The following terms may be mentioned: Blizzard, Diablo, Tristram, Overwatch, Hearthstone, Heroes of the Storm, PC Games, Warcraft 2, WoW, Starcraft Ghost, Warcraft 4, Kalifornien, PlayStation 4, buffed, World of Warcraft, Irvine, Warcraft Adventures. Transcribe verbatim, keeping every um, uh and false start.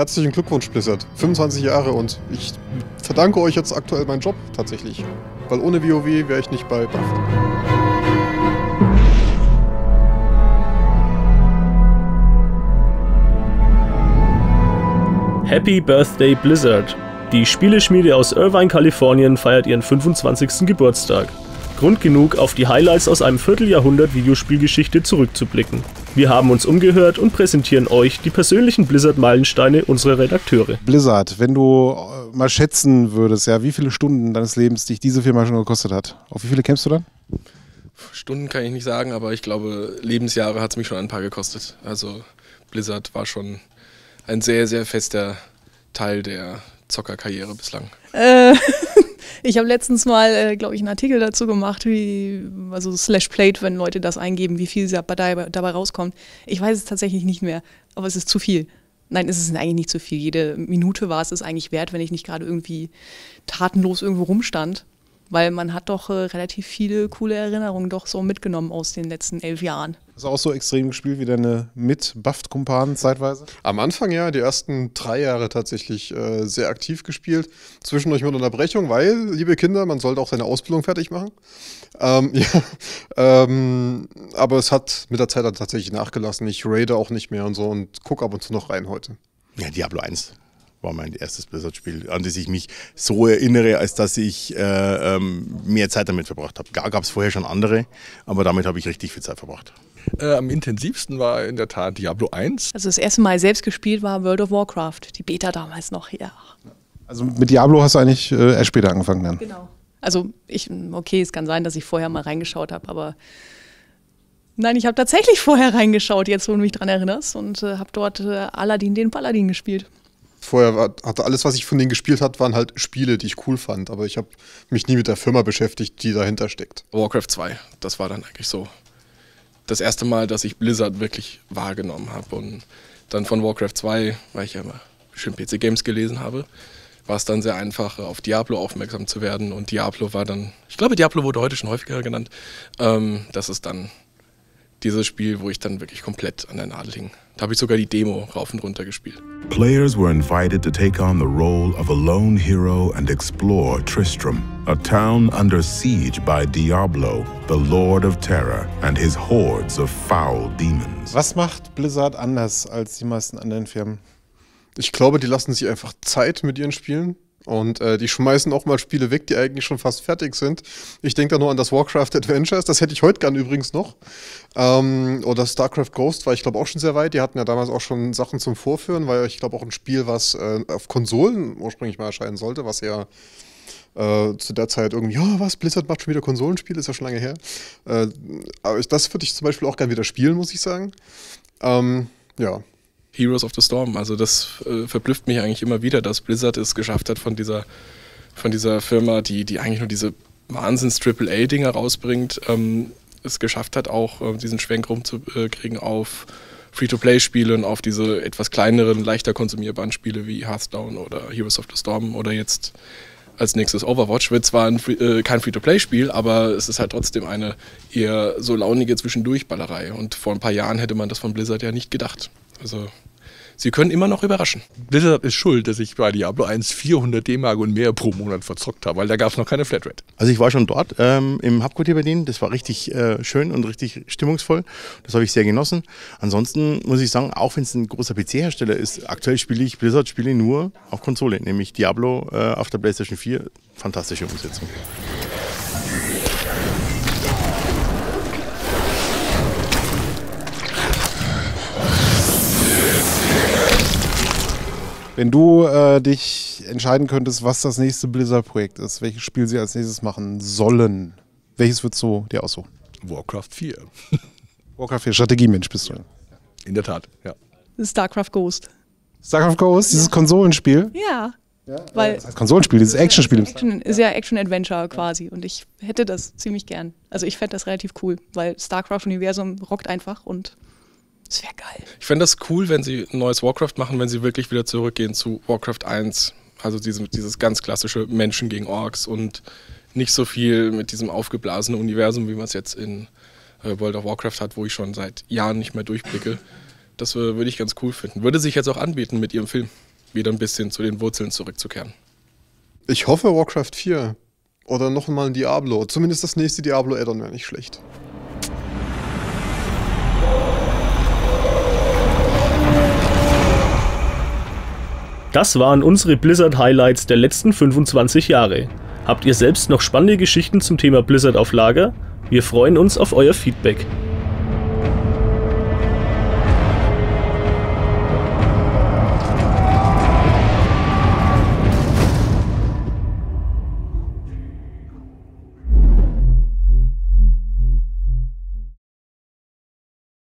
Herzlichen Glückwunsch, Blizzard. fünfundzwanzig Jahre und ich verdanke euch jetzt aktuell meinen Job, tatsächlich. Weil ohne WoW wäre ich nicht bei buffed. Happy Birthday, Blizzard! Die Spieleschmiede aus Irvine, Kalifornien feiert ihren fünfundzwanzigsten Geburtstag. Grund genug, auf die Highlights aus einem Vierteljahrhundert Videospielgeschichte zurückzublicken. Wir haben uns umgehört und präsentieren euch die persönlichen Blizzard-Meilensteine unserer Redakteure. Blizzard, wenn du mal schätzen würdest, ja, wie viele Stunden deines Lebens dich diese Firma schon gekostet hat, auf wie viele kämpfst du dann? Stunden kann ich nicht sagen, aber ich glaube, Lebensjahre hat es mich schon ein paar gekostet. Also Blizzard war schon ein sehr, sehr fester Teil der Zockerkarriere bislang. Äh... Ich habe letztens mal, äh, glaube ich, einen Artikel dazu gemacht, wie, also slash played, wenn Leute das eingeben, wie viel dabei, dabei rauskommt. Ich weiß es tatsächlich nicht mehr, aber es ist zu viel. Nein, es ist eigentlich nicht zu viel. Jede Minute war es es eigentlich wert, wenn ich nicht gerade irgendwie tatenlos irgendwo rumstand. Weil man hat doch äh, relativ viele coole Erinnerungen doch so mitgenommen aus den letzten elf Jahren. Hast du auch so extrem gespielt wie deine Mit-Buffed-Kumpanen zeitweise? Am Anfang ja, die ersten drei Jahre tatsächlich äh, sehr aktiv gespielt. Zwischendurch mit Unterbrechung, weil, liebe Kinder, man sollte auch seine Ausbildung fertig machen. Ähm, ja, ähm, aber es hat mit der Zeit dann tatsächlich nachgelassen. Ich raide auch nicht mehr und so und gucke ab und zu noch rein heute. Ja, Diablo eins. War mein erstes Blizzard-Spiel, an das ich mich so erinnere, als dass ich äh, ähm, mehr Zeit damit verbracht habe. Da gab es vorher schon andere, aber damit habe ich richtig viel Zeit verbracht. Äh, am intensivsten war in der Tat Diablo eins. Also das erste Mal selbst gespielt war World of Warcraft, die Beta damals noch, ja. Also mit Diablo hast du eigentlich äh, erst später angefangen dann? Genau. Also ich, okay, es kann sein, dass ich vorher mal reingeschaut habe, aber nein, ich habe tatsächlich vorher reingeschaut, jetzt wo du mich dran erinnerst, und äh, habe dort äh, Aladdin den Paladin gespielt. Vorher war, hatte alles, was ich von denen gespielt habe, waren halt Spiele, die ich cool fand. Aber ich habe mich nie mit der Firma beschäftigt, die dahinter steckt. Warcraft zwei, das war dann eigentlich so das erste Mal, dass ich Blizzard wirklich wahrgenommen habe. Und dann von Warcraft zwei, weil ich ja immer schön P C-Games gelesen habe, war es dann sehr einfach, auf Diablo aufmerksam zu werden. Und Diablo war dann, ich glaube, Diablo wurde heute schon häufiger genannt, ähm, das ist dann dieses Spiel, wo ich dann wirklich komplett an der Nadel hing. Da habe ich sogar die Demo rauf und runter gespielt. Players were invited to take on the role of a lone hero and explore Tristram, a town under siege by Diablo, the Lord of Terror and his hordes of foul demons. Was macht Blizzard anders als die meisten anderen Firmen? Ich glaube, die lassen sich einfach Zeit mit ihren Spielen. Und äh, die schmeißen auch mal Spiele weg, die eigentlich schon fast fertig sind. Ich denke da nur an das Warcraft Adventures, das hätte ich heute gern übrigens noch. Ähm, oder Starcraft Ghost war ich glaube auch schon sehr weit. Die hatten ja damals auch schon Sachen zum Vorführen, weil ich glaube auch ein Spiel, was äh, auf Konsolen ursprünglich mal erscheinen sollte, was ja äh, zu der Zeit irgendwie, ja was, Blizzard macht schon wieder Konsolenspiele, ist ja schon lange her. Äh, aber das würde ich zum Beispiel auch gern wieder spielen, muss ich sagen. Ähm, ja. Heroes of the Storm, also das äh, verblüfft mich eigentlich immer wieder, dass Blizzard es geschafft hat von dieser, von dieser Firma, die, die eigentlich nur diese Wahnsinns-Triple A-Dinger rausbringt, ähm, es geschafft hat auch äh, diesen Schwenk rumzukriegen äh, auf Free-to-Play-Spiele und auf diese etwas kleineren, leichter konsumierbaren Spiele wie Hearthstone oder Heroes of the Storm oder jetzt als nächstes Overwatch. Wird zwar ein Free äh, kein Free-to-Play-Spiel, aber es ist halt trotzdem eine eher so launige Zwischendurchballerei und vor ein paar Jahren hätte man das von Blizzard ja nicht gedacht. Also, sie können immer noch überraschen. Blizzard ist schuld, dass ich bei Diablo eins vierhundert D-Mark und mehr pro Monat verzockt habe, weil da gab es noch keine Flatrate. Also ich war schon dort ähm, im Hauptquartier Berlin, das war richtig äh, schön und richtig stimmungsvoll. Das habe ich sehr genossen. Ansonsten muss ich sagen, auch wenn es ein großer P C-Hersteller ist, aktuell spiele ich Blizzard-Spiele nur auf Konsole, nämlich Diablo äh, auf der PlayStation vier. Fantastische Umsetzung. Wenn du äh, dich entscheiden könntest, was das nächste Blizzard-Projekt ist, welches Spiel sie als nächstes machen sollen, welches würdest du dir aussuchen? Warcraft vier. Warcraft vier, Strategiemensch bist du. In der Tat, ja. Starcraft Ghost. Starcraft Ghost, dieses Konsolenspiel? Ja. Ja, weil das heißt Konsolenspiel, dieses Actionspiel. Action, ist ja Action-Adventure quasi und ich hätte das ziemlich gern. Also ich fände das relativ cool, weil Starcraft-Universum rockt einfach und das wäre geil. Ich fände das cool, wenn sie ein neues Warcraft machen, wenn sie wirklich wieder zurückgehen zu Warcraft eins. Also diese, dieses ganz klassische Menschen gegen Orks und nicht so viel mit diesem aufgeblasenen Universum, wie man es jetzt in äh, World of Warcraft hat, wo ich schon seit Jahren nicht mehr durchblicke. Das äh, würde ich ganz cool finden. Würde sich jetzt auch anbieten mit ihrem Film. wieder ein bisschen zu den Wurzeln zurückzukehren. Ich hoffe Warcraft vier oder nochmal ein Diablo. Zumindest das nächste Diablo-Addon wäre nicht schlecht. Das waren unsere Blizzard-Highlights der letzten fünfundzwanzig Jahre. Habt ihr selbst noch spannende Geschichten zum Thema Blizzard auf Lager? Wir freuen uns auf euer Feedback.